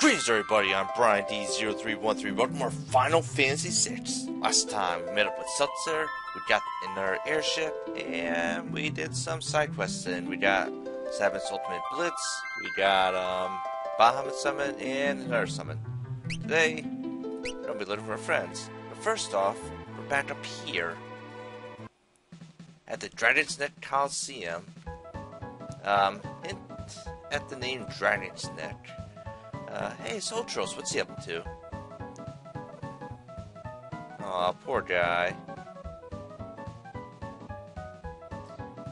Greetings everybody, I'm Brian D0313, welcome to our Final Fantasy VI. Last time we met up with Seltzer, we got in our airship, and we did some side quests, and we got Sabin's Ultimate Blitz, we got Bahamut Summit, and another summit. Today, we're going to be looking for our friends. But first off, we're back up here at the Dragon's Neck Coliseum, at the name Dragon's Neck. Hey, Soltros, what's he up to? Aw, poor guy.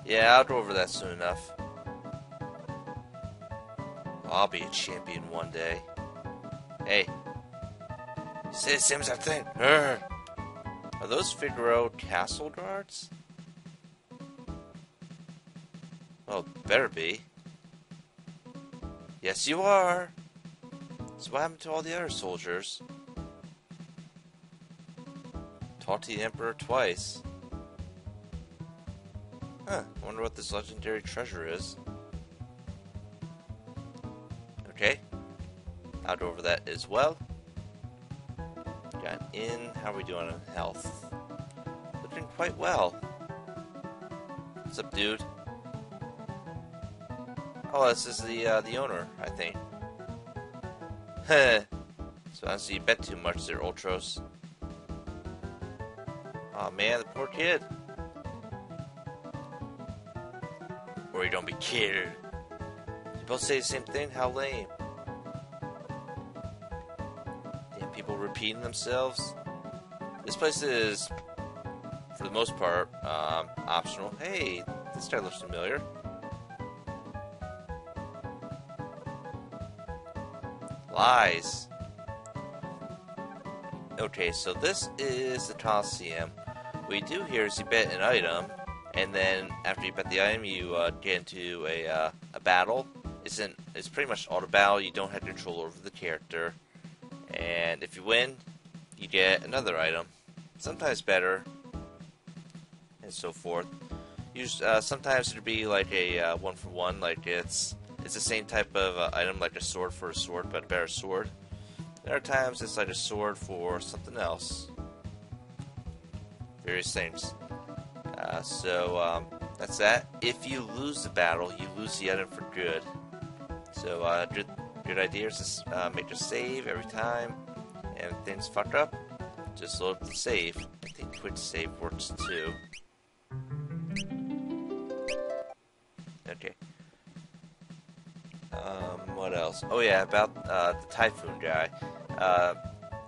Yeah, I'll go over that soon enough. I'll be a champion one day. Hey. You say the same as I think. Urgh. Are those Figaro castle guards? Well, better be. Yes, you are. So what happened to all the other soldiers? Talk to the Emperor twice. Huh, I wonder what this legendary treasure is. Okay. I'll go over that as well. Got in. How are we doing on health? Looking quite well. What's up, dude? Oh, this is the owner, I think. Heh. So honestly, you bet too much there, Ultros. Aw, man, the poor kid. Or you don't be kidding. You both say the same thing? How lame. Damn, people repeating themselves. This place is, for the most part, optional. Hey, this guy looks familiar. Lies. Okay, so this is the Coliseum. What you do here is you bet an item, and then after you bet the item, you get into a battle. It's pretty much auto battle. You don't have control over the character, and if you win, you get another item, sometimes better, and so forth. Sometimes it'd be like a one for one, like it's the same type of item, like a sword for a sword, but a better sword. There are times it's like a sword for something else. Various things. That's that. If you lose the battle, you lose the item for good. So good idea is to make a save every time, and if things fuck up, just load up the save. I think Twitch save works too. Okay. What else? Oh yeah, about the Typhoon guy.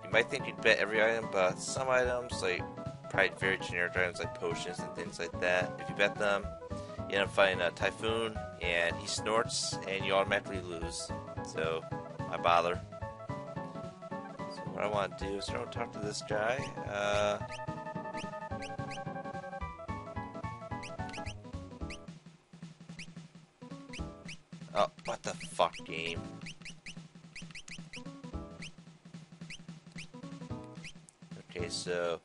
You might think you'd bet every item, but some items, like probably very generic items like potions and things like that, if you bet them, you end up fighting a Typhoon, and he snorts, and you automatically lose. So, why bother? So what I want to do is I don't talk to this guy. Oh, what the fuck, game? Okay, so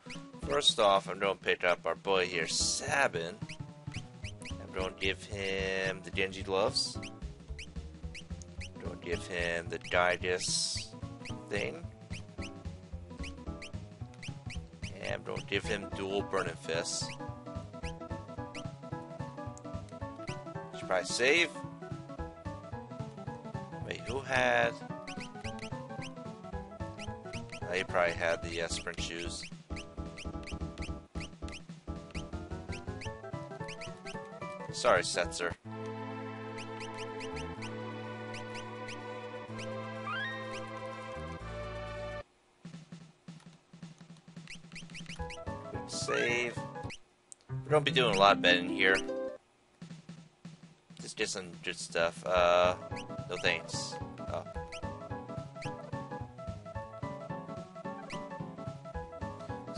first off, I'm going to pick up our boy here, Sabin. I'm going to give him the Genji Gloves. I'm going to give him the Gygus thing. And I'm going to give him dual Burning Fists. Should probably save. Who had? He probably had the sprint shoes. Sorry, Setzer. Save. We're gonna be doing a lot of betting here. Just get some good stuff. No thanks. Oh.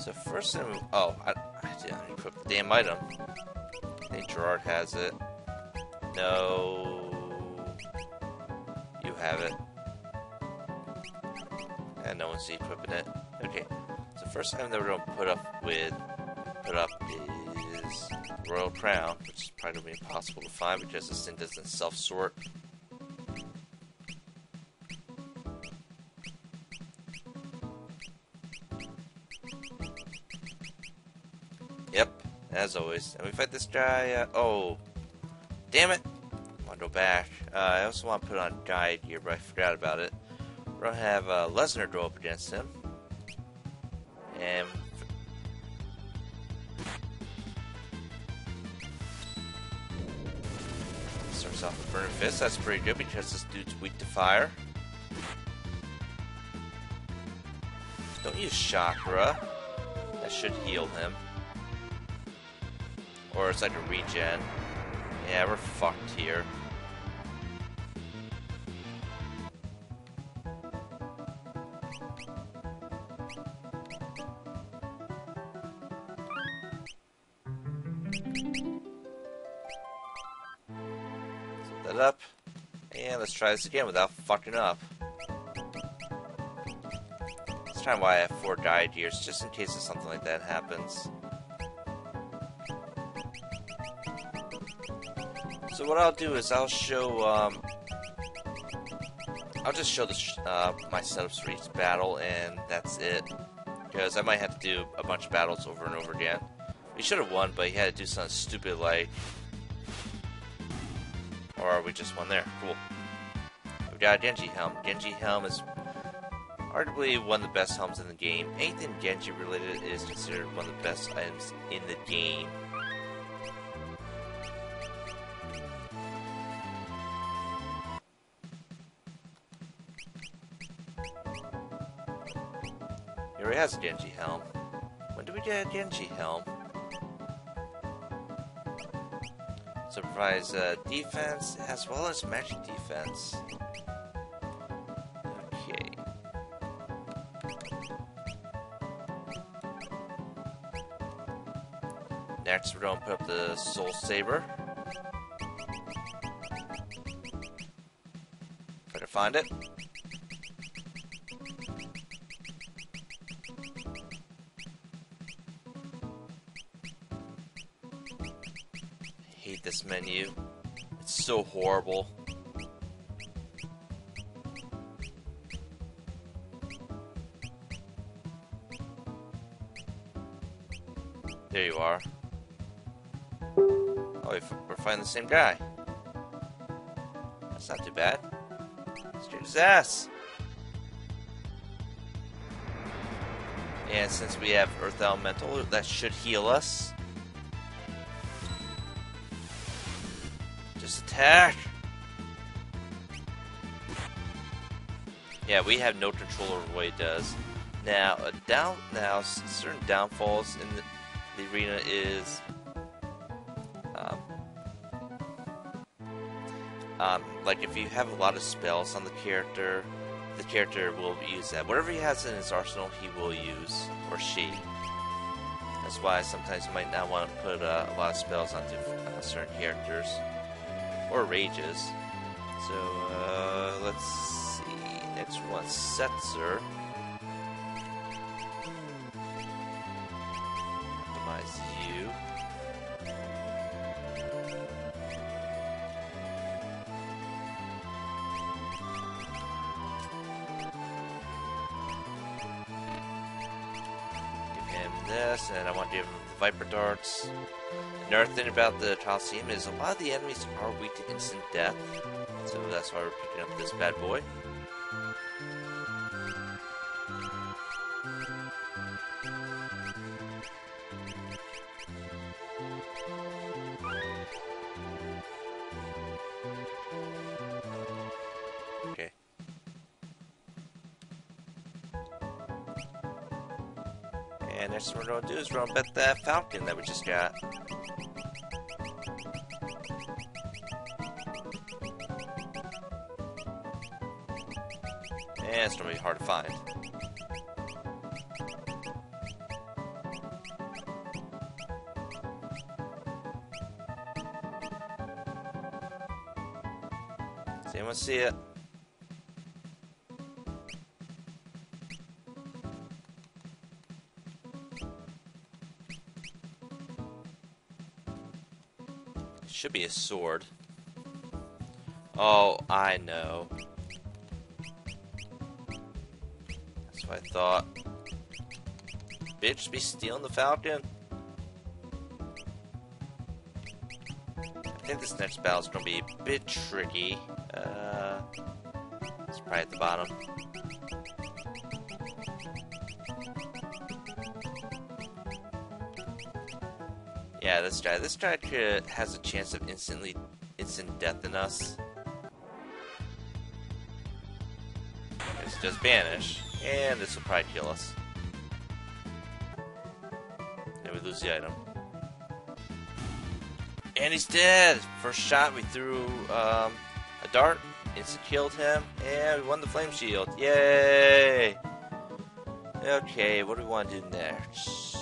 So first thing, I didn't equip the damn item. I think Gerard has it. No, you have it, and no one's equipping it. Okay. So first item that we're gonna put up is Royal Crown, which is probably gonna be impossible to find because this thing doesn't self-sort. Yep, as always. And we fight this guy, oh, damn it! I want to go back. I also want to put on guide here, but I forgot about it. We're going to have Lesnar go up against him. And... starts off with Burning Fist. That's pretty good because this dude's weak to fire. Don't use Chakra. That should heal him. Or it's like a regen. Yeah, we're fucked here. Set that up. And let's try this again without fucking up. This time why I have 4 guide gears, just in case if something like that happens. So what I'll do is I'll show, I'll just show the my setups for each battle, and that's it. Because I might have to do a bunch of battles over and over again. We should have won, but he had to do something stupid like... or we just won there. Cool. We've got Genji Helm. Genji Helm is arguably one of the best helms in the game. Anything Genji related is considered one of the best items in the game. He has a Genji Helm. When do we get a Genji Helm? Surprise defense as well as magic defense. Okay. Next, we're going to put up the Soul Saber. Better find it. This menu. It's so horrible. There you are. Oh, we're fighting the same guy. That's not too bad. Let's do his ass. And since we have Earth Elemental, that should heal us. Attack! Yeah, we have no control over what it does. Now, certain downfalls in the arena is like if you have a lot of spells on the character will use that. Whatever he has in his arsenal, he will use, or she. That's why sometimes you might not want to put a lot of spells onto certain characters. Or rages. So, let's see. Next one, Seltzer. Optimize you. Give him this, and I want to give him the Viper Darts. Another thing about the Coliseum is a lot of the enemies are weak to instant death, so that's why we're picking up this bad boy. Okay. And next thing we're going to do is we're going to bet that Falcon that we just got. And it's gonna be hard to find. Does anyone see it? It should be a sword. Oh, I know. I thought bitch be stealing the Falcon? I think this next battle's gonna be a bit tricky. It's probably at the bottom. Yeah, this guy has a chance of instant death in us. Let's just banish, and this will probably kill us. And we lose the item. And he's dead! First shot, we threw a dart, instant killed him, and we won the Flame Shield. Yay! Okay, what do we want to do next?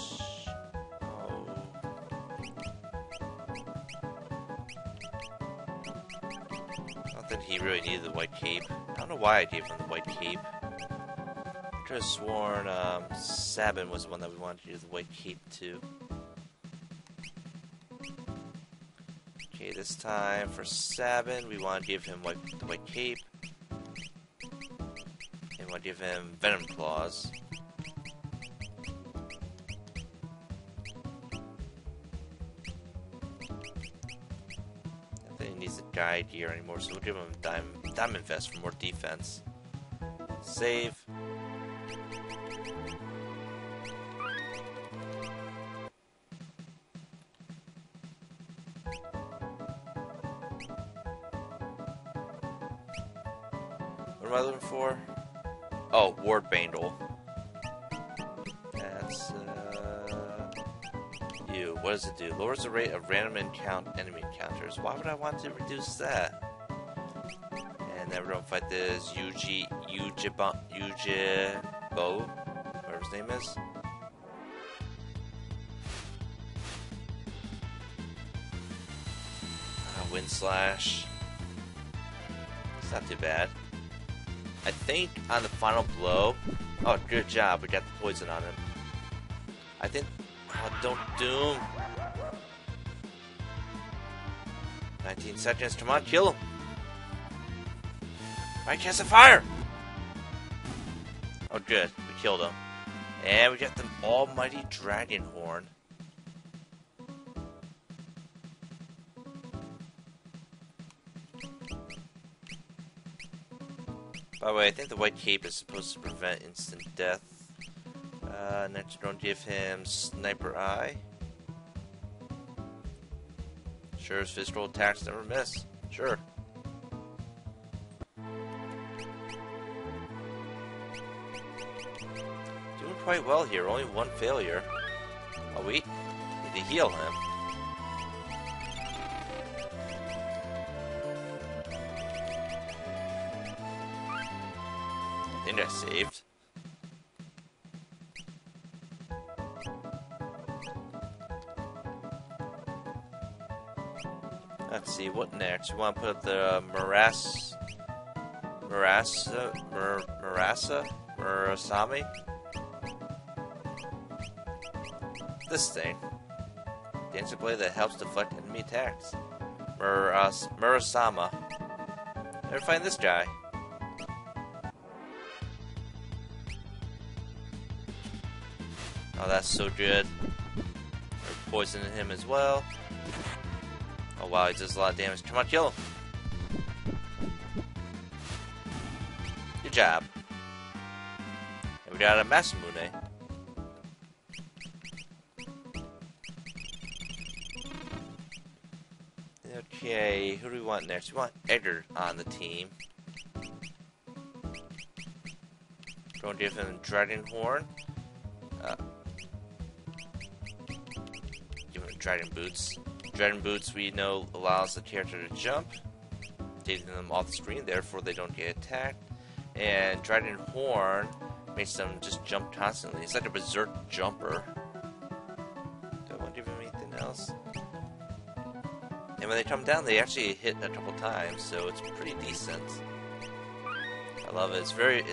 He really needed the White Cape. I don't know why I gave him the White Cape. I could have sworn Sabin was the one that we wanted to do the White Cape to. Okay, this time for Sabin, we want to give him the White Cape. And we want to give him Venom Claws. Guide gear anymore, so we'll give him Diamond Vest for more defense. Save. What am I looking for? Oh, Ward Bandle. That's what does it do? Lowers the rate of random enemy encounters. Why would I want to reduce that? And then we're gonna fight this Yujibo, whatever his name is. Wind Slash. It's not too bad. I think on the final blow. Oh, good job. We got the poison on him. I think. Oh, don't doom. 19 seconds. Come on, kill him. Right, cast a fire. Oh, good. We killed him. And we got the almighty Dragon Horn. By the way, I think the White Cape is supposed to prevent instant death. Next, don't give him Sniper Eye. Sure, his physical attacks never miss. Sure. Doing quite well here. Only one failure. Oh, we need to heal him. I think I saved. Let's see, what next? We want to put up the Murasame? This thing. The instant blade that helps deflect enemy attacks. Murasame. Never find this guy. Oh, that's so good. We're poisoning him as well. Oh wow, he does a lot of damage. Come on, kill him. Good job. And we got a Masamune. Okay, who do we want next? We want Edgar on the team. We're going to give him Dragon Horn. Give him Dragon Boots. Dragon Boots, we know, allows the character to jump, taking them off the screen, therefore they don't get attacked. And Dragon Horn makes them just jump constantly. It's like a berserk jumper. Do I want to give him anything else? And when they come down, they actually hit a couple times, so it's pretty decent. I love it. It's very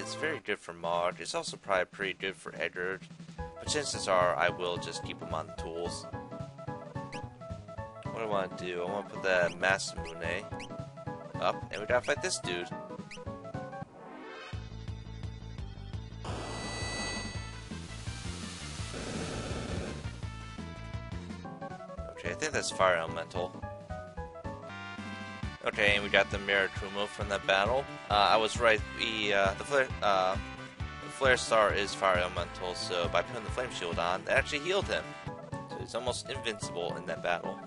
good for Mog. It's also probably pretty good for Edgar. But chances are, I will just keep him on the tools. What do I want to do? I want to put that Masamune up, and we gotta fight this dude. Actually, I think that's Fire Elemental. Okay, and we got the Mirakumo from that battle. I was right, the Flare Star is Fire Elemental, so by putting the Flame Shield on, that actually healed him. So he's almost invincible in that battle.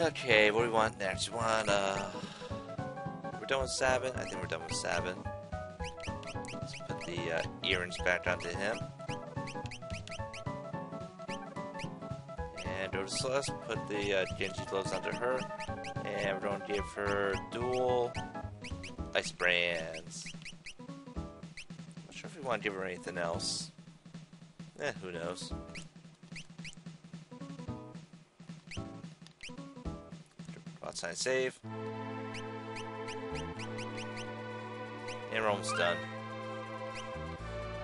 Okay, what do we want next? We want, we're done with Sabin? I think we're done with Sabin. Let's put the earrings back onto him. And go to Celeste, put the Genji Gloves onto her. And we're going to give her dual Ice Brands. Not sure if we want to give her anything else. Eh, who knows. Plot sign save. And we're almost done.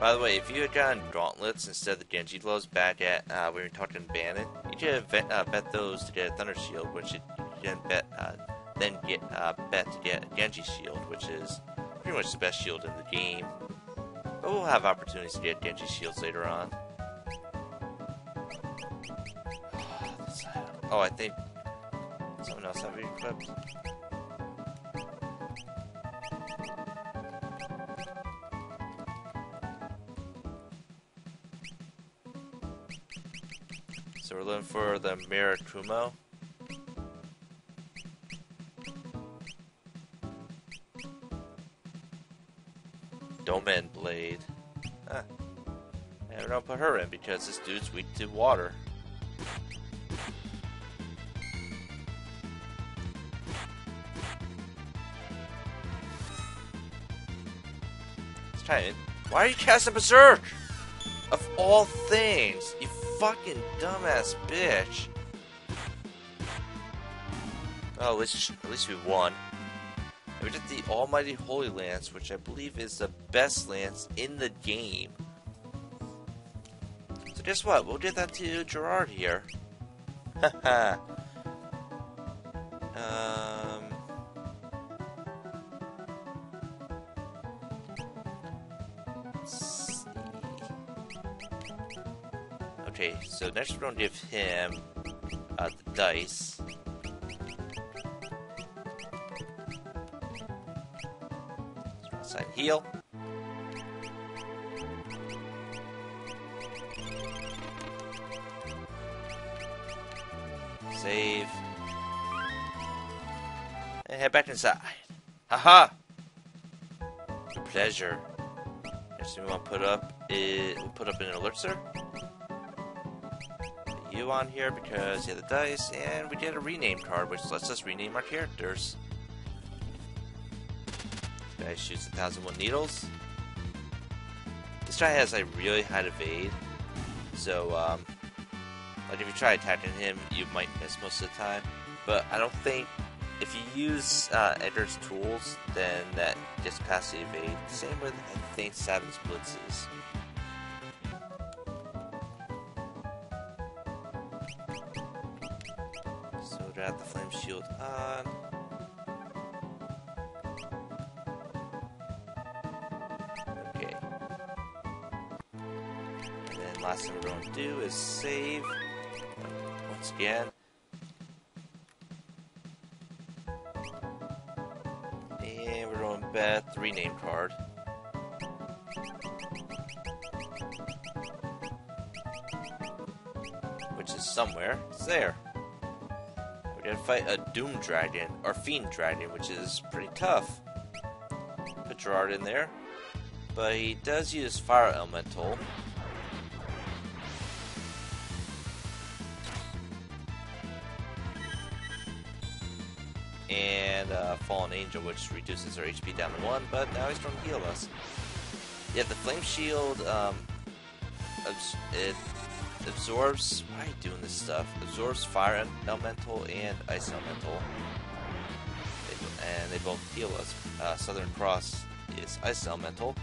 By the way, if you had gotten gauntlets instead of the Genji Gloves back at we were talking Bannon, you could have bet those to get a Thunder Shield, which you can bet bet to get a Genji Shield, which is pretty much the best shield in the game. But we'll have opportunities to get Genji Shields later on. Oh, I think someone else have equipped. So we're looking for the Mirakumo. Domain Blade. Huh. And we're gonna put her in because this dude's weak to water. It's time. Why are you casting Berserk? Of all things, you fucking dumbass bitch. Oh, at least we won. And we did the Almighty Holy Lance, which I believe is the best lance in the game. So guess what? We'll get that to Gerard here. Haha. Okay, so next we're going to give him the dice. Side heal. Save. And head back inside. Haha! The pleasure. Next thing we want to put up is we'll put up an elixir. You on here because you have the dice, and we get a rename card which lets us rename our characters. This guy shoots 1001 needles. This guy has like really high evade, so like if you try attacking him you might miss most of the time, but I don't think if you use Edgar's tools then that gets past the evade. Same with I think Sabin's blitzes. Got the Flame Shield on. Okay. And then last thing we're going to do is save. Once again. And we're going to bet the rename card. Which is somewhere. It's there. We're gonna fight a Doom Dragon, or Fiend Dragon, which is pretty tough. Put Gerard in there. But he does use Fire Elemental. And Fallen Angel, which reduces our HP down to 1, but now he's trying to heal us. Yeah, the Flame Shield, it absorbs. Why are you doing this stuff? Absorbs Fire Elemental and Ice Elemental, and they both heal us. Southern Cross is Ice Elemental.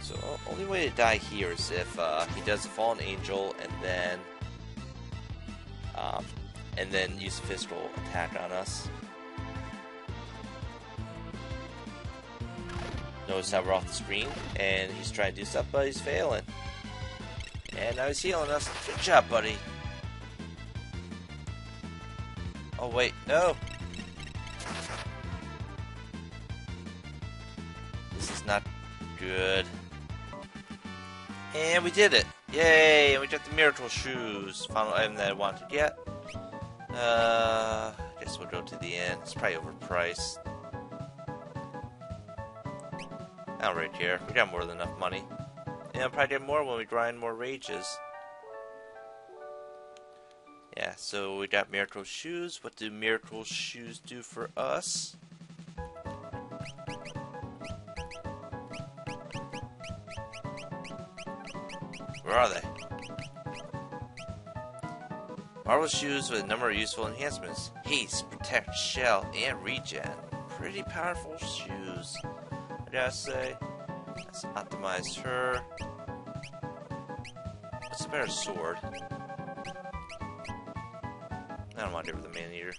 So only way to die here is if he does a Fallen Angel and then use a physical attack on us. Notice how we're off the screen, and he's trying to do stuff, but he's failing. And now he's healing us. Good job, buddy. Oh, wait, no. This is not good. And we did it. Yay, and we got the Miracle Shoes. Final item that I wanted to get. I guess we'll go to the end. It's probably overpriced. I don't really care. We got more than enough money. And I'll probably get more when we grind more rages. Yeah, so we got Miracle Shoes. What do Miracle Shoes do for us? Where are they? Marble Shoes with a number of useful enhancements. Haste, Protect, Shell, and Regen. Pretty powerful shoes, I gotta say. Let's optimize her. What's a better sword? I don't want to do it with a man-eater.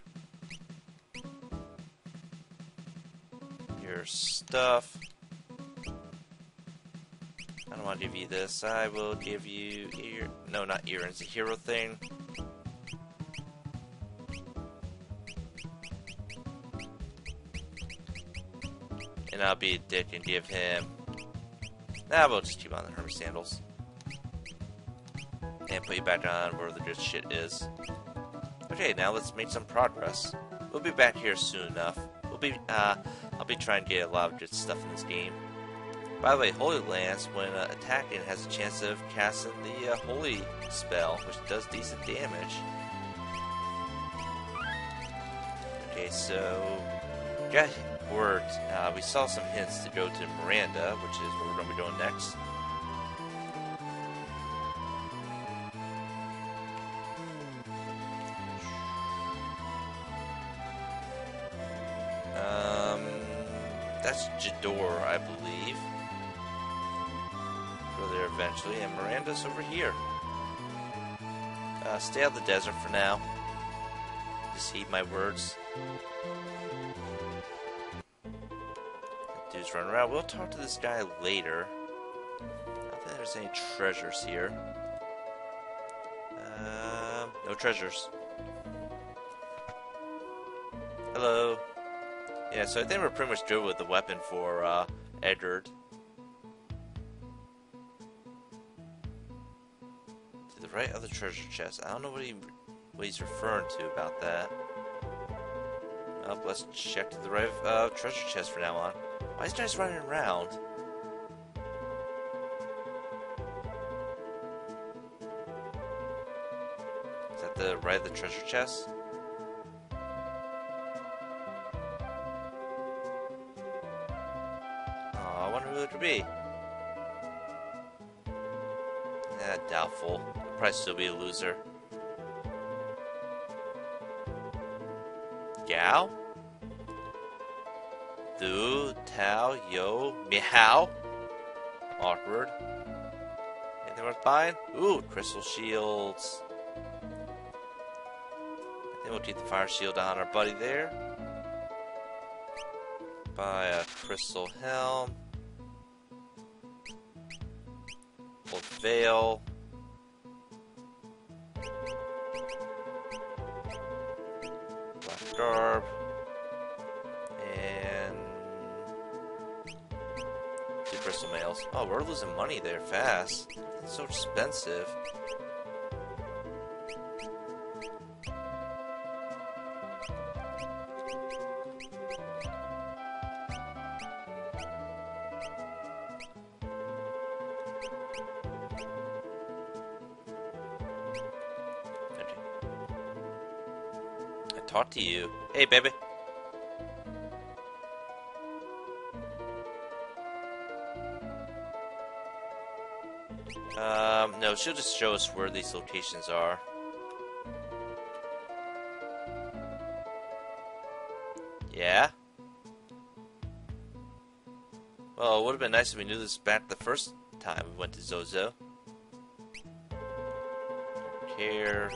Your stuff. I don't want to give you this. I will give you ear... No, not earrings. The hero thing. And I'll be a dick and give him... Nah, we'll just keep on the hermit sandals. And put you back on where the good shit is. Okay, now let's make some progress. We'll be back here soon enough. We'll be, I'll be trying to get a lot of good stuff in this game. By the way, Holy Lance, when attacking, has a chance of casting the Holy spell, which does decent damage. Okay, so... Got word. We saw some hints to go to Maranda, which is where we're going to be going next. That's Jador, I believe. Go there eventually, and Miranda's over here. Stay out of the desert for now. Just heed my words. Dude's running around. We'll talk to this guy later. I don't think there's any treasures here. No treasures. Hello. Yeah, so I think we're pretty much good with the weapon for Edgar. To the right of the treasure chest. I don't know what he's referring to about that. Up, let's check to the right of treasure chest for now on. Why is guys running around? Is that the right of the treasure chest? Could be. Nah, doubtful. I'll probably still be a loser. Gao? Du, Tao, Yo, Meow? Awkward. Anything worth buying? Ooh, crystal shields. I think we'll keep the fire shield on our buddy there. Buy a crystal helm. Veil. Black garb. And... two crystal mails. Oh, we're losing money there fast. That's so expensive. Talk to you. Hey, baby. No, she'll just show us where these locations are. Yeah? Well, it would have been nice if we knew this back the first time we went to Zozo. Don't care.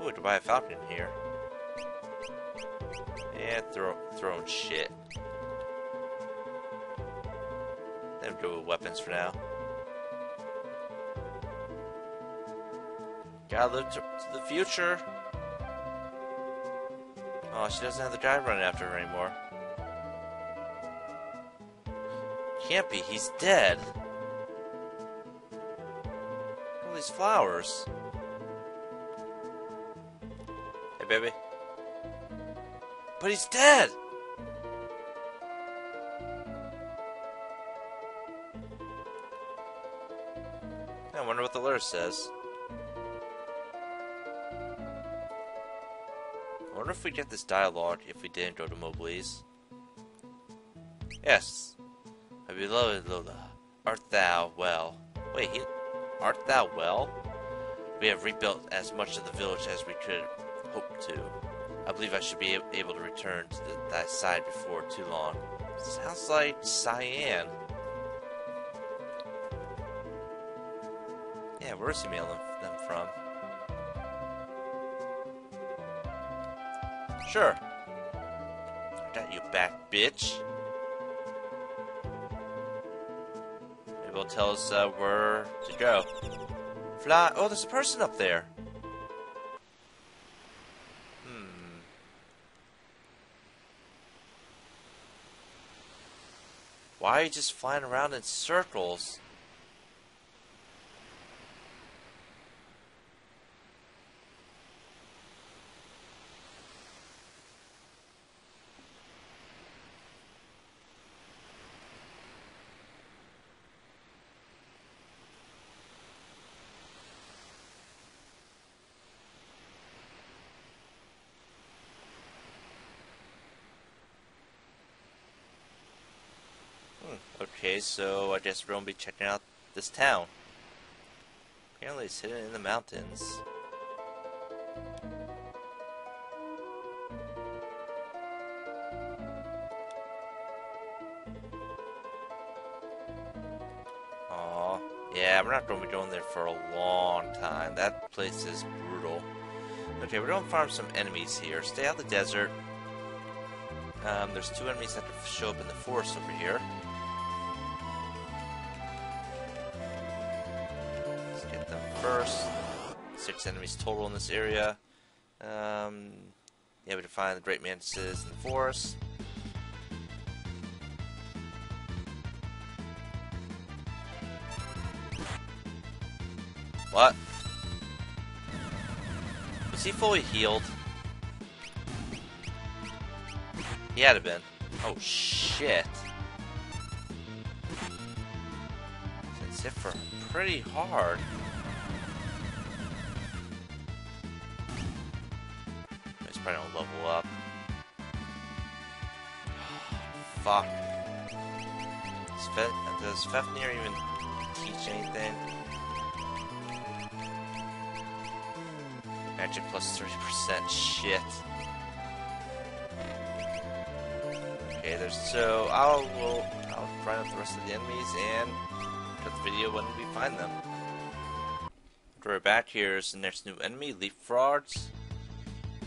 Oh, we could buy a Falcon here. Yeah, throwing shit. we'll go with weapons for now. Gotta look to the future. Oh, she doesn't have the guy running after her anymore. Can't be, he's dead. All these flowers. Hey, baby. But he's dead! I wonder what the letter says. I wonder if we get this dialogue if we didn't go to Mobley's. Yes. My beloved Lola, art thou well? Wait, art thou well? We have rebuilt as much of the village as we could hope to. I believe I should be able to return to thy side before too long. Sounds like Cyan. Yeah, where's he mailing them from? Sure. I got you back, bitch. It will tell us where to go. Fly. Oh, there's a person up there. Why are you just flying around in circles? Okay, so I guess we're gonna be checking out this town. Apparently it's hidden in the mountains. Aww. Yeah, we're not gonna be going there for a long time. That place is brutal. Okay, we're gonna farm some enemies here. Stay out of the desert. There's two enemies that could show up in the forest over here. First, 6 enemies total in this area. Yeah, we can find the Great Mantises in the forest. What? Was he fully healed? He had to have been. Oh shit. It's hit for pretty hard. I don't level up. Fuck. Does Fafnir even teach anything? Magic plus 30%. Shit. Okay, there's so I'll grind up the rest of the enemies and cut the video when we find them. After we're back, here's the next new enemy, Leapfrogs.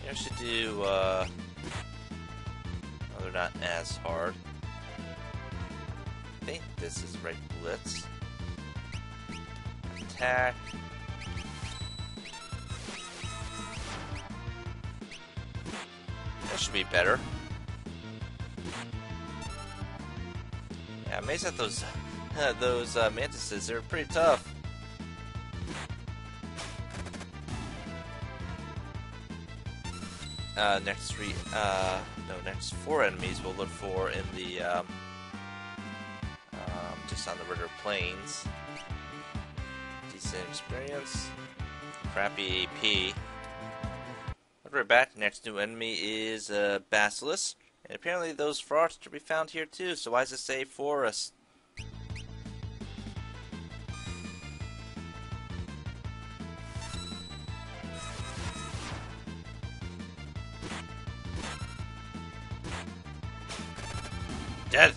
I should do, no, they're not as hard. I think this is right blitz. Attack. That should be better. Yeah, I'm amazed at those, mantises, they're pretty tough. Next four enemies we'll look for in the, just on the river plains. Decent experience. Crappy AP. But we're back. Next new enemy is, Basilisk. And apparently those frogs can be found here too, so why does it say forest? Dead!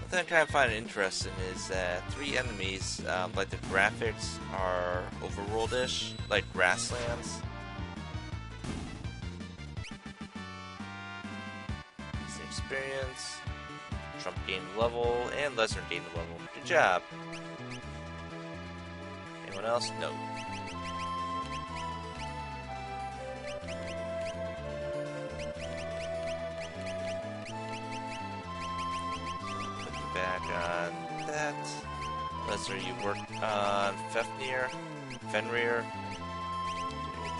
One thing I kind of find interesting is that 3 enemies, like the graphics are overworld-ish, like grasslands. Experience. Trump gained the level, and Lesnar gained the level. Good job. Anyone else? No. Put you back on that. Lesnar, you worked on Fenrir.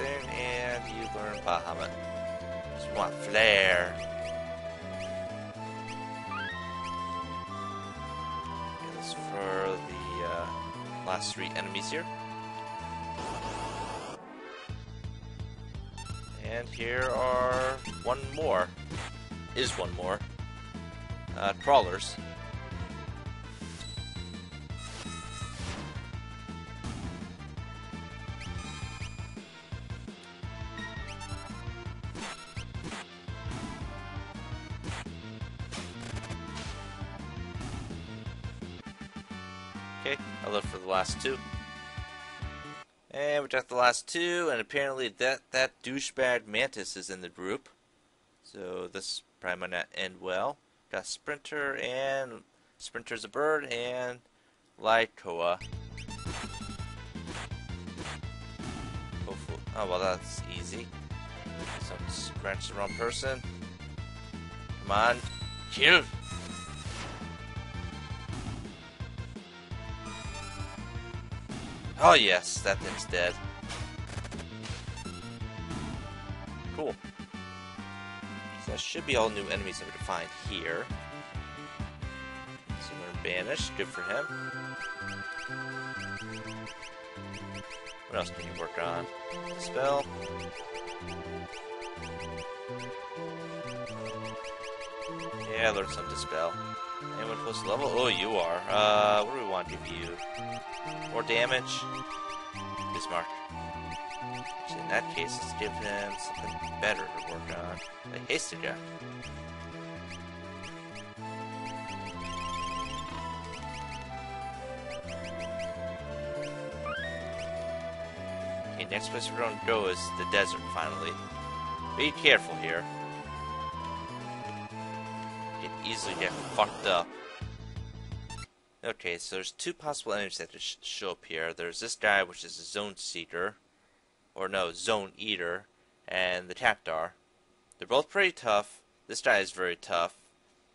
And you learn Bahamut. So you want Flare. And this is for the last three enemies here. And here are one more. Crawlers. I look for the last two. And we got the last two, and apparently that douchebag Mantis is in the group. So this probably might not end well. Got Sprinter, and Sprinter's a bird, and Lycoa. Hopefully, oh well, that's easy. So I scratched the wrong person. Come on, kill! Oh yes, that thing's dead. Cool. So that should be all new enemies that we can find here. So we're banished, good for him. What else can you work on? Spell. Yeah, I learned some dispel. Anyone close to level? Oh, you are. What do we want to give you? More damage? Bismarck. So in that case, let's give him something better to work on. Like Edgar. Okay, next place we're going to go is the desert, finally. Be careful here. You can easily get fucked up. Okay, so there's two possible enemies that just show up here. There's this guy, which is a Zone Seeker. Or no, Zone Eater. And the Cactuar. They're both pretty tough. This guy is very tough.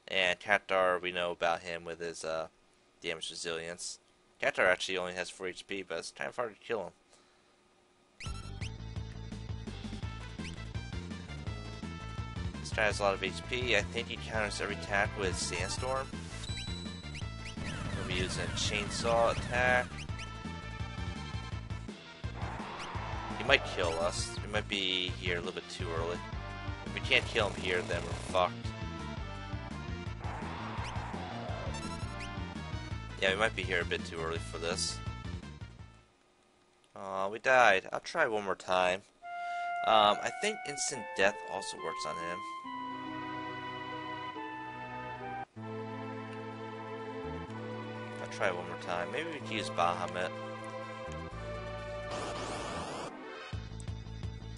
And Cactuar, we know about him with his damage resilience. Cactuar actually only has 4 HP, but it's kind of hard to kill him. This guy has a lot of HP. I think he counters every attack with Sandstorm. We're using a chainsaw attack. He might kill us. We might be here a little bit too early. If we can't kill him here, then we're fucked. Yeah, we might be here a bit too early for this. Aw, we died. I'll try one more time. I think instant death also works on him. Try one more time. Maybe we could use Bahamut.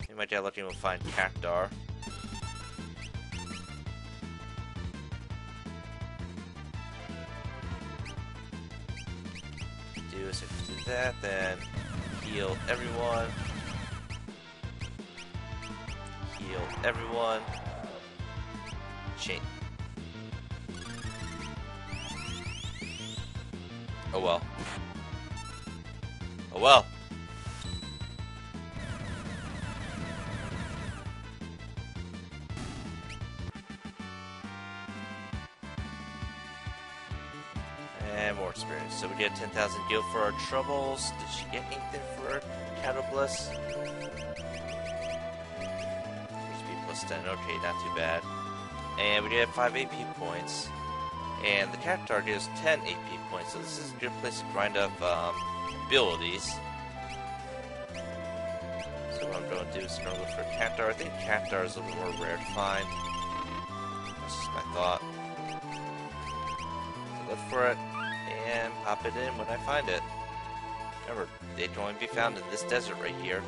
We might get lucky and we'll find Cactuar. Do is if we do that, then heal everyone. Heal everyone. Chain. Oh well. Oh well. And more experience. So we get 10,000 gil for our troubles. Did she get anything for Cattle Bliss? HP plus 10. Okay, not too bad. And we get 5 AP points. And the Cactuar gives 10 AP points, so this is a good place to grind up abilities. So what I'm going to do is I'm going to look for Cactuar. I think Cactuar is a little more rare to find. That's just my thought. So look for it and pop it in when I find it. Remember, they can only be found in this desert right here.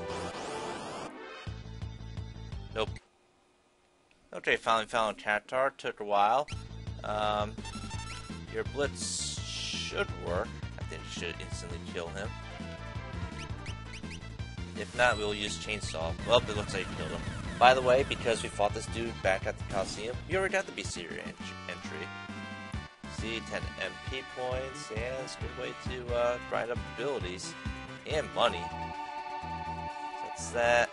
Nope. Okay, finally found Cactuar. Took a while. Your blitz should work. I think it should instantly kill him. If not, we'll use Chainsaw. Well, it looks like you killed him. By the way, because we fought this dude back at the Coliseum, you already got the BC entry. See, 10 MP points, and yeah, it's a good way to grind up abilities and money. That's that.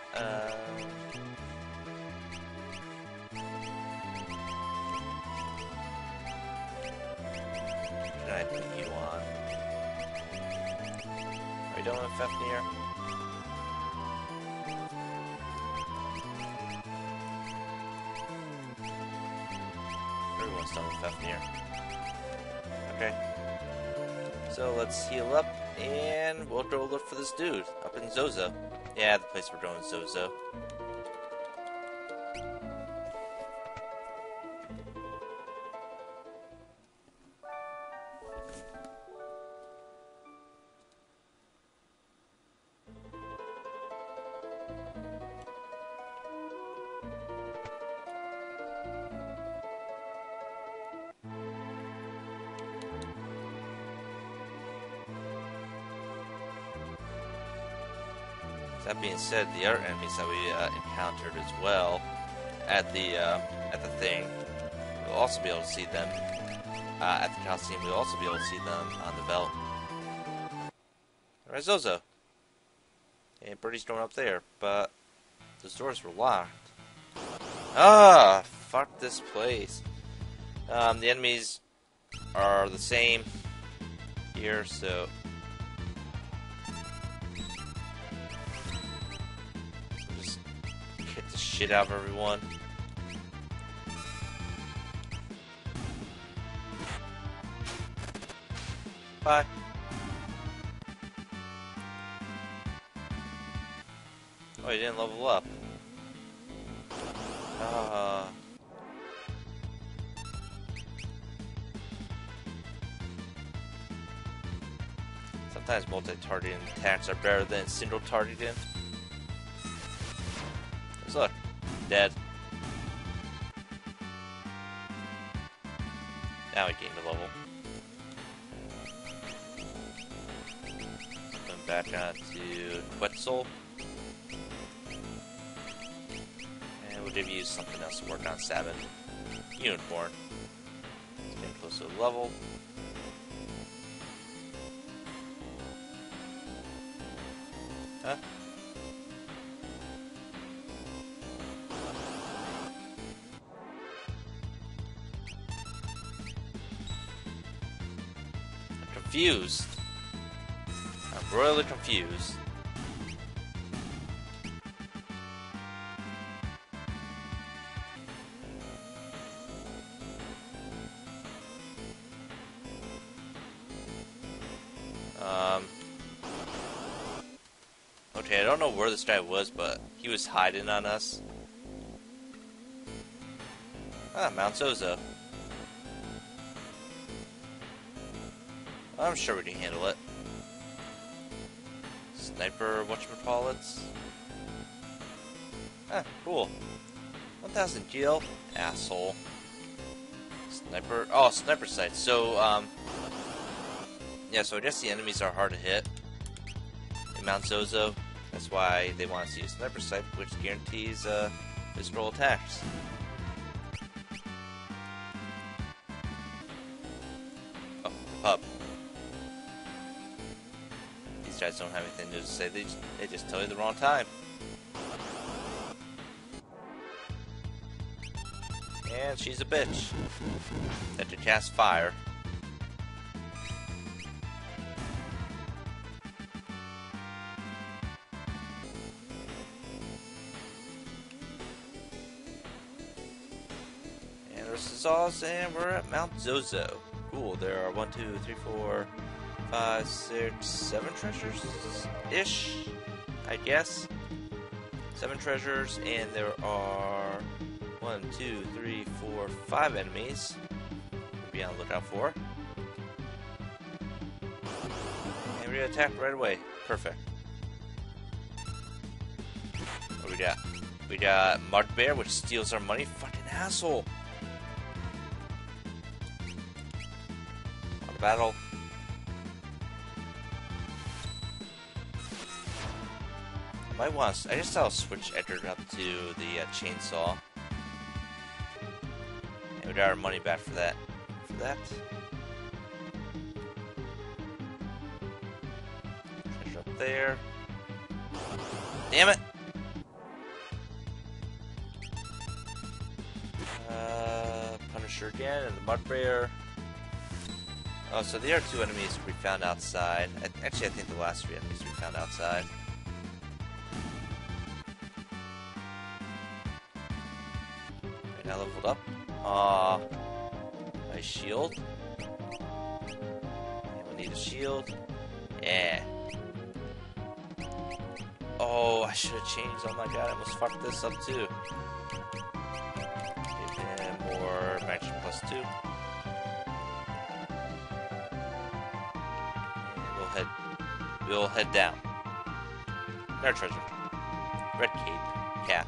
Did I put you on? Are you doing a Fafnir? Everyone's done with Fafnir. Okay. So let's heal up and we'll go look for this dude up in Zozo. Yeah, the place we're going is Zozo. That being said, the other enemies that we encountered as well at the thing, we'll also be able to see them at the Coliseum. We'll also be able to see them on the Veldt. Alright, Zozo. And Birdie's going up there, but those doors were locked. Ah, fuck this place. The enemies are the same here, so. Shit out of everyone. Bye. Oh, you didn't level up. Sometimes multi-targeting attacks are better than single targeting. Let's look. Dead. Now we gained a level. Come back on to Quetzal. And we'll give you something else to work on, Sabin. Unicorn. Let's get close to a level. Huh? Confused. I'm royally confused. Okay, I don't know where this guy was, but he was hiding on us. Ah, Mount Zozo. I'm sure we can handle it. Sniper whatchamacallits. Ah, cool. 1000 GL. Asshole. Sniper. Oh, sniper sight. So, yeah, so I guess the enemies are hard to hit in Mount Zozo. That's why they want to see a sniper sight, which guarantees physical attacks. Oh, the pub. These guys don't have anything new to say, they just tell you the wrong time. And she's a bitch. That could cast fire. And this is all, and we're at Mount Zozo. Cool, there are 1, 2, 3, 4... 5, 6, 7 treasures-ish, I guess. 7 treasures, and there are 1, 2, 3, 4, 5 enemies to be on the lookout for. And we're gonna attack right away. Perfect. What do we got? We got Mudbear, which steals our money. Fucking asshole. the battle. Might want to, I guess I'll switch Edgar up to the Chainsaw. And we got our money back for that. Edgar up there. Damn it! Punisher again, and the Mudbear. Oh, so the other two enemies we found outside. Actually, I think the last three enemies we found outside. Right now, leveled up. Ah, nice shield. Anyone need a shield? Yeah. Oh, I should have changed. Oh my god, I almost fucked this up too. And more magic +2. And we'll head down. Our treasure. Red Cape. Cap.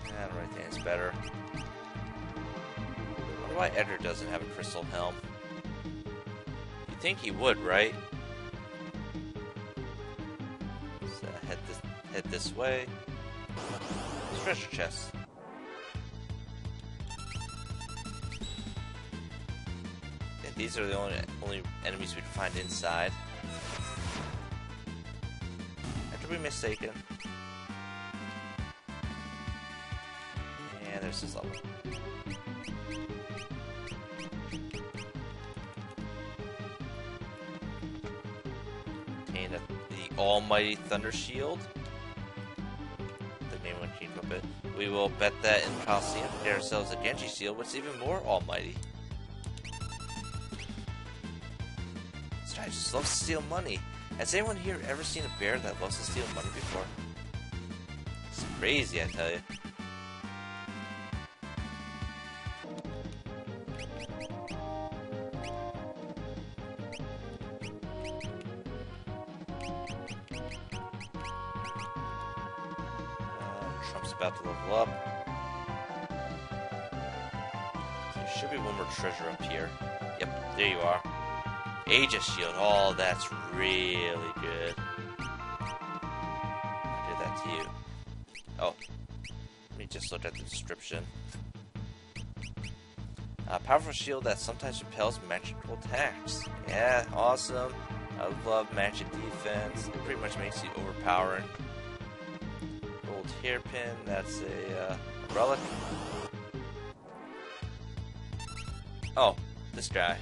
I don't really think it's better. Why Edgar doesn't have a crystal helm? You'd think he would, right? So head this way. Treasure chest. And these are the only enemies we can find inside. Had to be mistaken. And there's this level. Almighty Thunder Shield. The name won't keep up it. We will bet that in Coliseum to get ourselves a Genji Shield, which is even more almighty. This guy just loves to steal money. Has anyone here ever seen a bear that loves to steal money before? It's crazy, I tell you. About to level up. So there should be one more treasure up here. Yep, there you are. Aegis Shield. Oh, that's really good. I did that to you. Oh, let me just look at the description. A powerful shield that sometimes repels magical attacks. Yeah, awesome. I love magic defense. It pretty much makes you overpowering. Hairpin, that's a relic. Oh, this guy.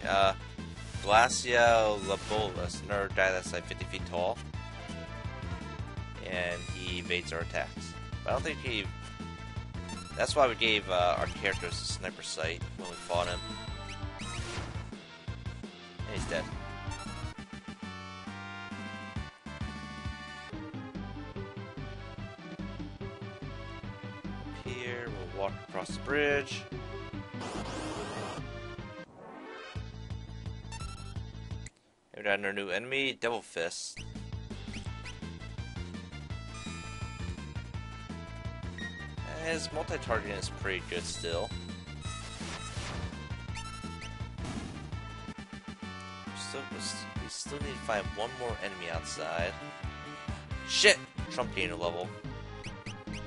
Glacia Labolas, another guy that's like 50 feet tall. And he evades our attacks. But I don't think he. That's why we gave our characters a sniper sight when we fought him. And he's dead. Walk across the bridge. We got our new enemy, Devil Fist. And his multi-targeting is pretty good still. We still need to find one more enemy outside. Shit! Trump gained a level.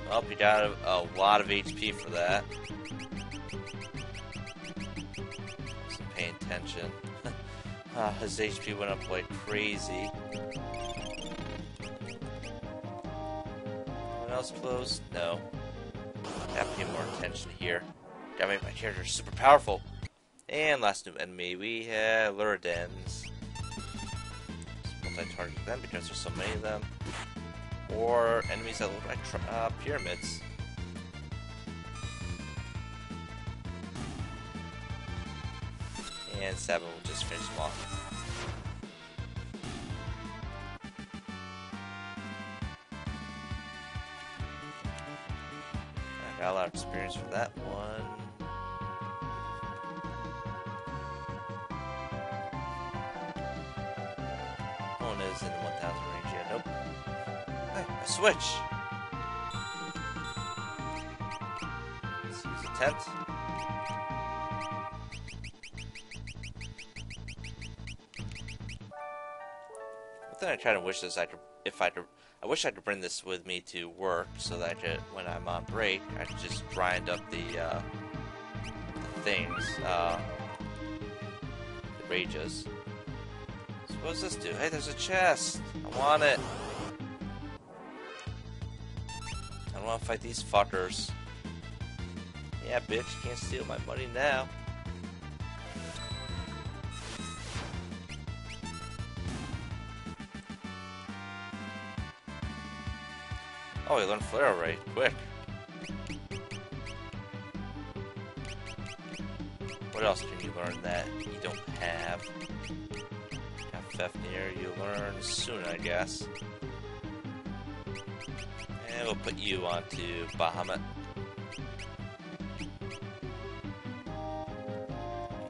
Well, we got a lot of HP for that. Wasn't paying attention. His HP went up like crazy. Anyone else close? No. Gotta pay more attention here. Gotta make my character super powerful. And last new enemy, we have Luridens. Multi-target them because there's so many of them. Or enemies that look like pyramids. And Sabin will just finish them off. I got a lot of experience for that one. That one is in the 1000 range, yeah, nope. Switch. heads. But then I try to wish this. I wish I could bring this with me to work so that I could, when I'm on break, I could just grind up the things, the rages. So what does this do? Hey, there's a chest. I want it. I don't want to fight these fuckers. Yeah, bitch, you can't steal my money now. Oh, he learned Flare already. Quick. What else can you learn that you don't have? Have Fafnir, you learn soon, I guess. And we'll put you onto Bahamut.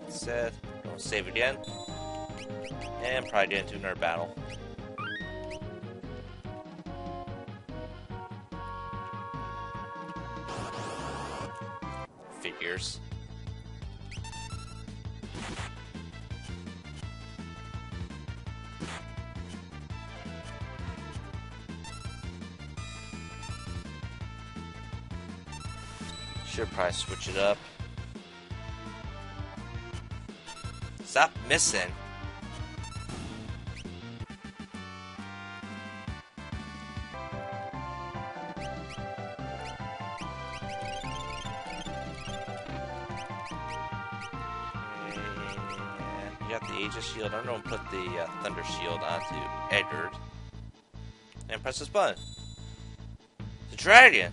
Said, don't save again, and probably get into another battle. Figures. Should probably switch it up. Stop missing. And you got the Aegis Shield. I'm going to put the Thunder Shield onto Edgar. And press this button. The Dragon!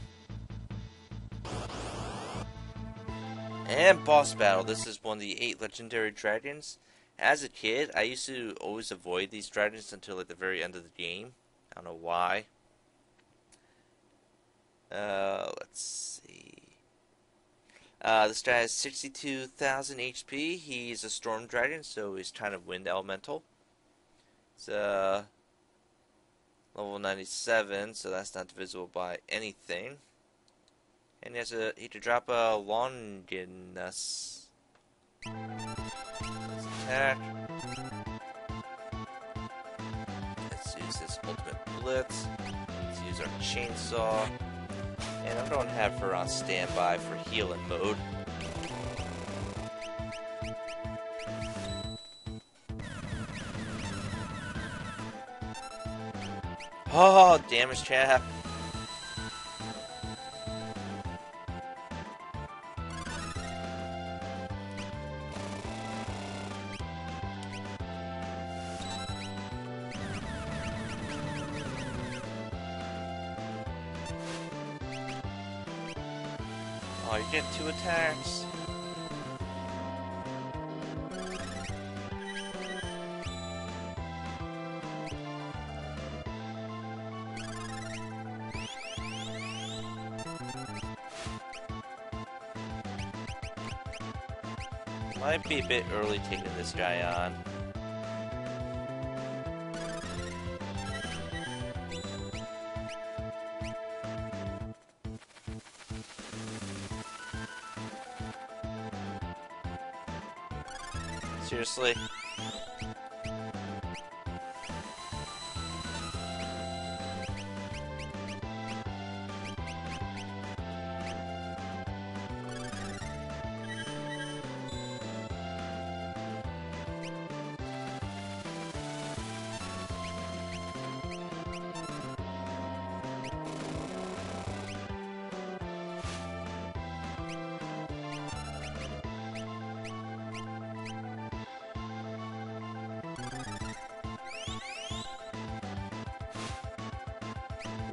And boss battle. This is one of the 8 legendary dragons. As a kid, I used to always avoid these dragons until at the very end of the game. I don't know why. Let's see. This guy has 62,000 HP. He's a storm dragon, so he's kind of wind elemental. It's level 97, so that's not divisible by anything. And he has a, he could drop a Longinus. Let's attack. Let's use his ultimate blitz. Let's use our chainsaw. And I'm going to have her on standby for healing mode. Oh, damage trap. Oh, you get 2 attacks. Might be a bit early taking this guy on. Seriously.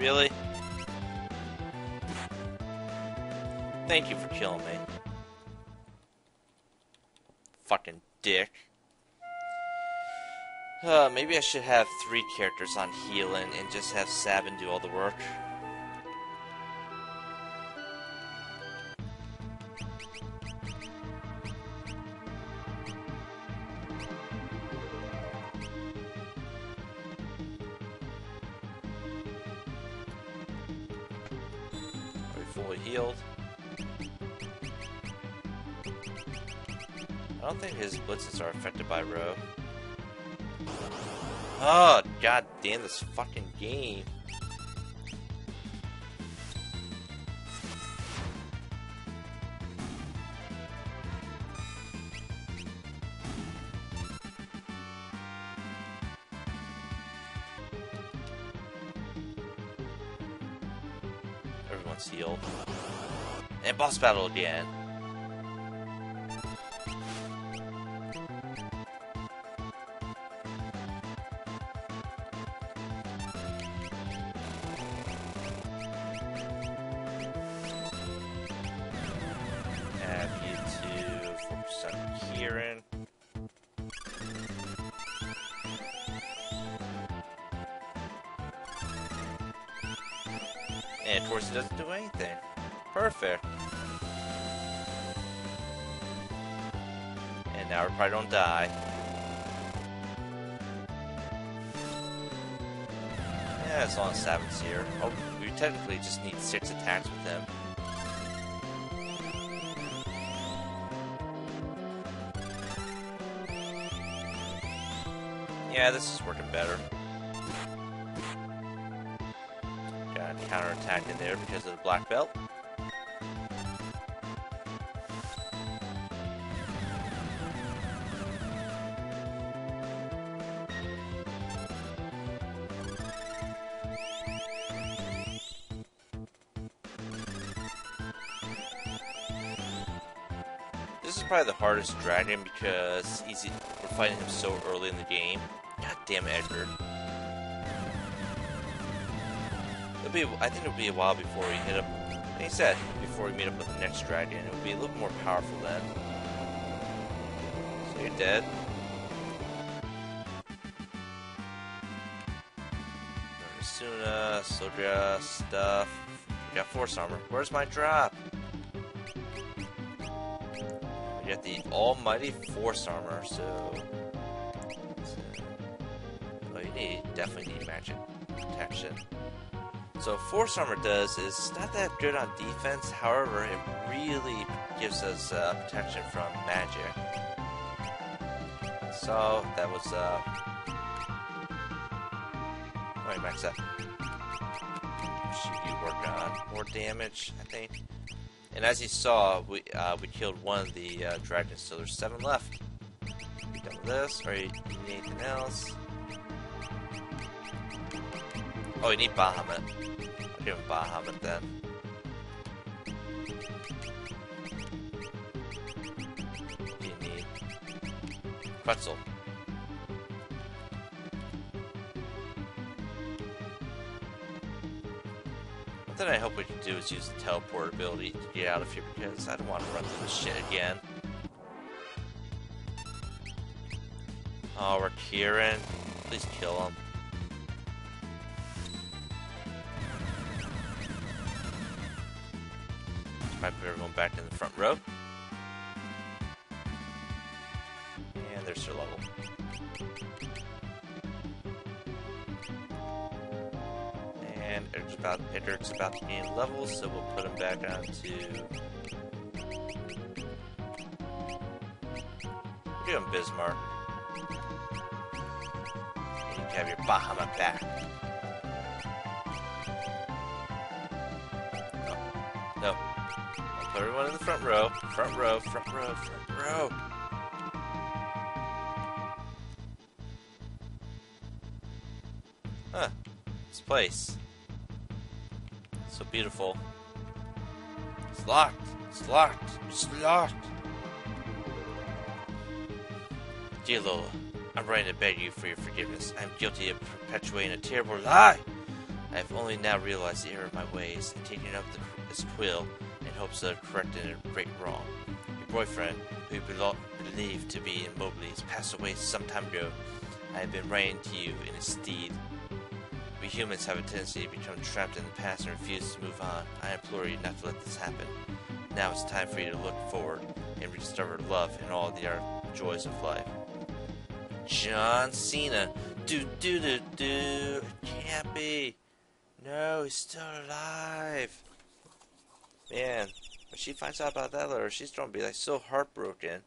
Really? Thank you for killing me. Fucking dick. Maybe I should have 3 characters on healing and just have Sabin do all the work. Fully healed. I don't think his blitzes are affected by Row. Oh, god damn this fucking game. Everyone's healed. And boss battle again. And of course, it doesn't do anything. Perfect. And now we probably don't die. Yeah, as long as Sabin's here. Oh, we technically just need 6 attacks with him. Yeah, this is working better. Counterattack in there because of the black belt. This is probably the hardest dragon because we're fighting him so early in the game. Goddamn Edgar. I think it'll be a while before we hit up. Like I said, before we meet up with the next dragon, it'll be a little more powerful then. So you're dead. Narasuna, Sodra, stuff. We got Force Armor. Where's my drop? We got the Almighty Force Armor, so. Oh, you need. Definitely need magic protection. So Force Armor does is it's not that good on defense, however, it really gives us protection from magic. So that was alright, max up. What should you work on? More damage, I think. And as you saw, we killed one of the dragons, so there's 7 left. You done with this, or you need anything else? Oh, you need Bahamut. I'll give him Bahamut then. What do you need? Pretzel. One thing I hope we can do is use the teleport ability to get out of here because I don't want to run through this shit again. Oh, we're Kieran. Please kill him. Put everyone back in the front row. And there's your level. And Edgar's about to gain level, so we'll put him back onto. We'll do him Bismarck. And you can have your Bahamut back. Oh, no. Put everyone in the front row. Front row, front row, front row. Huh. This place. So beautiful. It's locked. It's locked. It's locked. Dear Lola, I'm writing to beg you for your forgiveness. I'm guilty of perpetuating a terrible lie. I have only now realized the error of my ways and taken up this quill. Hopes of correcting a great wrong. Your boyfriend, who you believed to be immobile, has passed away some time ago. I have been writing to you in his stead. We humans have a tendency to become trapped in the past and refuse to move on. I implore you not to let this happen. Now it's time for you to look forward and rediscover love and all the joys of life. John Cena. Do do do do. It can't be. No, he's still alive. Man, when she finds out about that letter, she's gonna be like so heartbroken.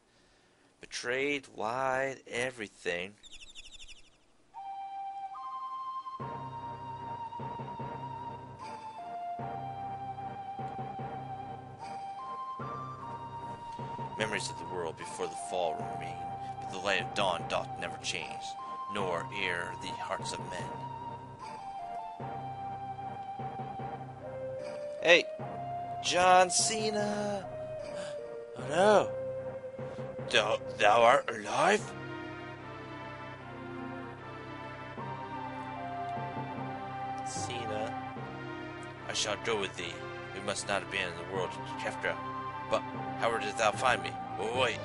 Betrayed, lied, everything. Memories of the world before the fall remain, but the light of dawn doth never change, nor ere the hearts of men. Hey! John Cena! Oh no! Thou art alive? Cena, I shall go with thee. We must not abandon the world to Keftra. But how didst thou find me? Well, wait,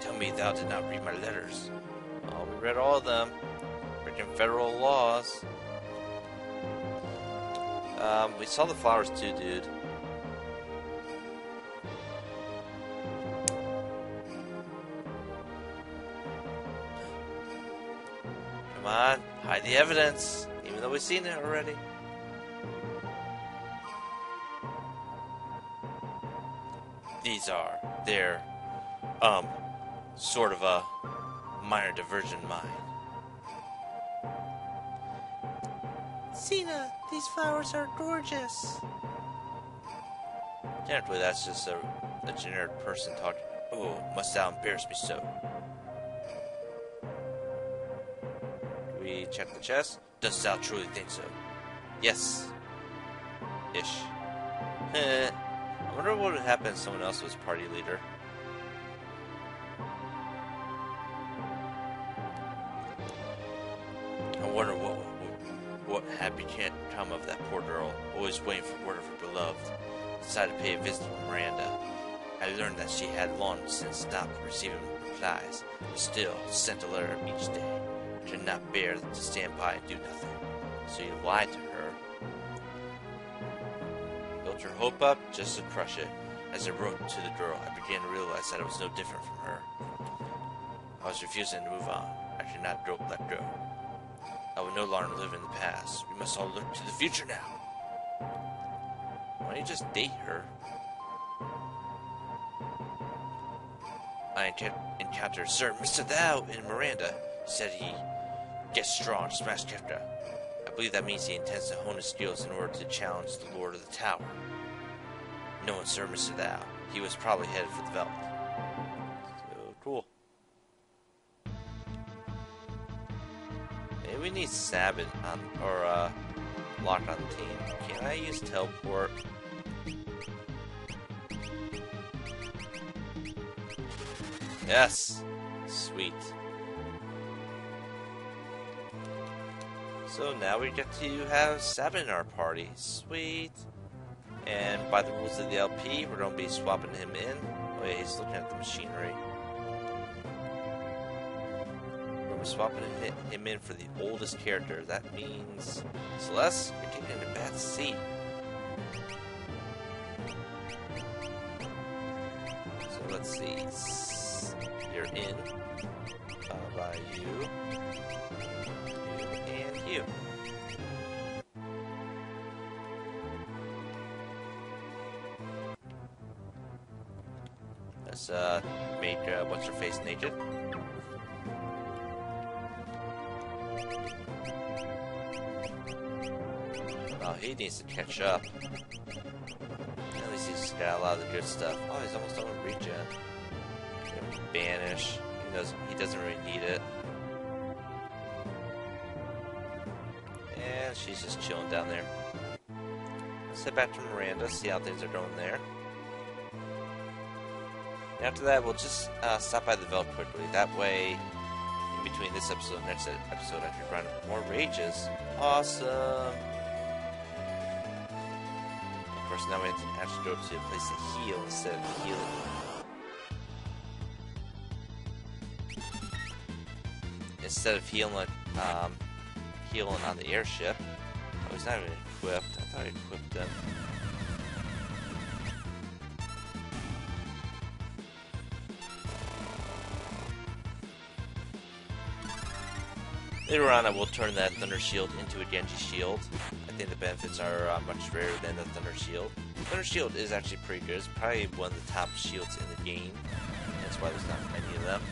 tell me thou did not read my letters. Oh, we read all of them. Freaking federal laws. We saw the flowers too, dude. Come on, hide the evidence, even though we've seen it already. These are their, sort of a minor diversion mine. Cena, these flowers are gorgeous. Generally, that's just a generic person talking. Oh, must thou embarrass me so? Do we check the chest? Dost thou truly think so? Yes. Ish. Heh. I wonder what would happen if someone else was party leader. I wonder what happy can't come of that poor girl, always waiting for word of her beloved. Decided to pay a visit to Miranda. I learned that she had long since stopped receiving replies, but still sent a letter each day. I could not bear to stand by and do nothing. So you lied to her. Your hope up just to crush it. As I wrote to the girl, I began to realize that I was no different from her. I was refusing to move on. I could not let go. I would no longer live in the past. We must all look to the future now. Why don't you just date her? I encountered Sir Mr. Thou in Maranda. He said he gets strong to smash Keftra. I believe that means he intends to hone his skills in order to challenge the Lord of the Tower. No one served Mr. Thou. He was probably headed for the Veldt. So cool. Maybe we need Sabin on, or Lock on the team. Can I use teleport? Yes! Sweet. So now we get to have Sabin in our party. Sweet. And by the rules of the LP, we're going to be swapping him in. Wait, he's looking at the machinery. We're going to be swapping him in for the oldest character. That means Celeste, you're getting in a bad seat. So let's see. You're in. By you. You. Let's make what's her face naked. Oh, he needs to catch up. At least he's got a lot of the good stuff. Oh, he's almost done with regen. Banish. He doesn't really need it. She's just chilling down there. Let's head back to Maranda, see how things are going there. And after that, we'll just stop by the Veldt quickly. That way, in between this episode and next episode, I can run more rages. Awesome! Of course, now we have to actually go to a place to heal instead of healing. Instead of healing, healing on the airship. Oh, he's not even equipped. I thought he equipped him. Later on, I will turn that Thunder Shield into a Genji Shield. I think the benefits are much rarer than the Thunder Shield. Thunder Shield is actually pretty good. It's probably one of the top shields in the game. And That's why there's not many of them.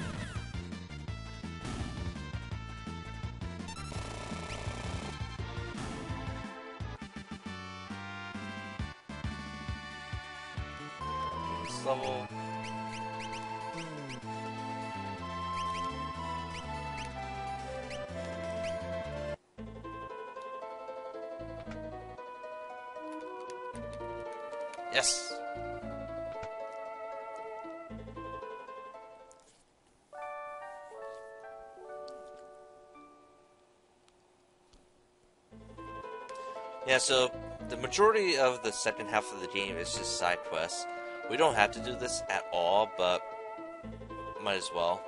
This level. Yes. Yeah, so the majority of the second half of the game is just side quests. We don't have to do this at all, but might as well.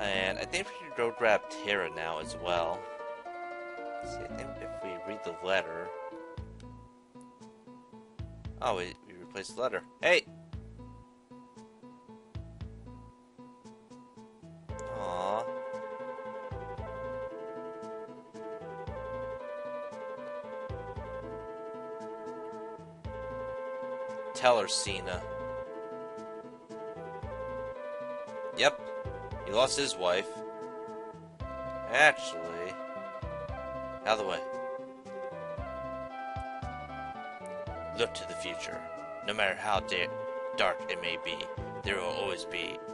And I think we should go grab Terra now as well. Let's see, I think if we read the letter... Oh, we replaced the letter. Hey! Aww. Tell her, Cena. Yep, he lost his wife. Actually, out of the way. Look to the future. No matter how dark it may be, there will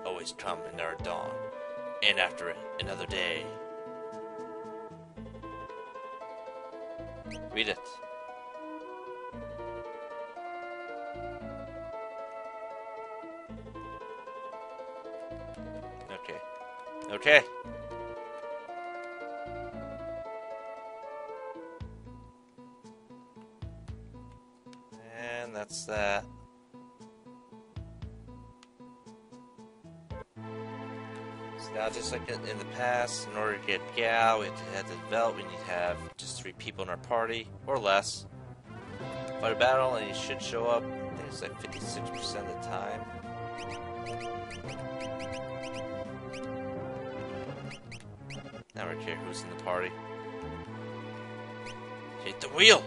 always come another dawn, and after it, another day. Read it. Okay. And that's that. So now, just like in the past, in order to get Gao, we have to head to Veldt. We need to have just 3 people in our party, or less. Fight a battle, and you should show up. I think it's like 56% of the time. I don't care who's in the party. Hit the wheel!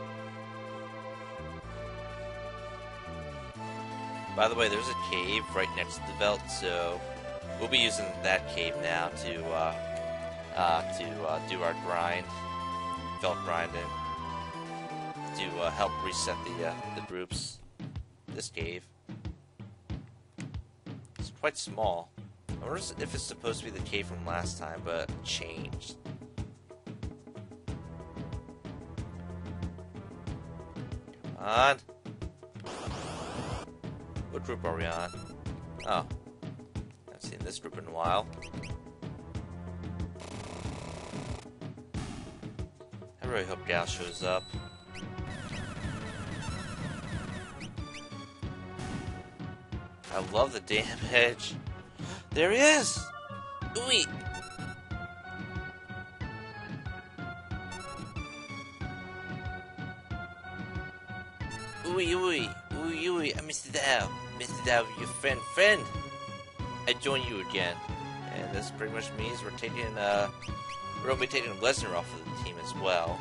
By the way, there's a cave right next to the Veldt, so we'll be using that cave now to do our grind, Veldt grinding, to help reset the groups. This cave. It's quite small. I wonder if it's supposed to be the cave from last time, but changed. Come on. What group are we on? Oh. I haven't seen this group in a while. I really hope Gal shows up. I love the damage. There he is! Ooh-wee! Ooh-wee, ooh-wee, ooh-wee, ooh-wee, I missed it out. Missed it out, your friend! I join you again. And this pretty much means we're taking, we'll be taking Lesnar off of the team as well.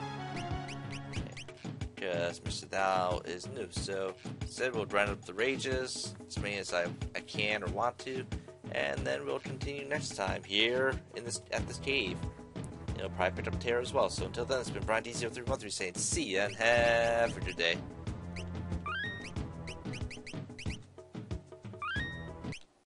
Because Mr. Dow is new, so instead we'll grind up the rages as many as I can or want to, and then we'll continue next time here in this cave. It'll probably pick up Terra as well. So until then, it's been Brian DC0313 saying see ya and have a good day.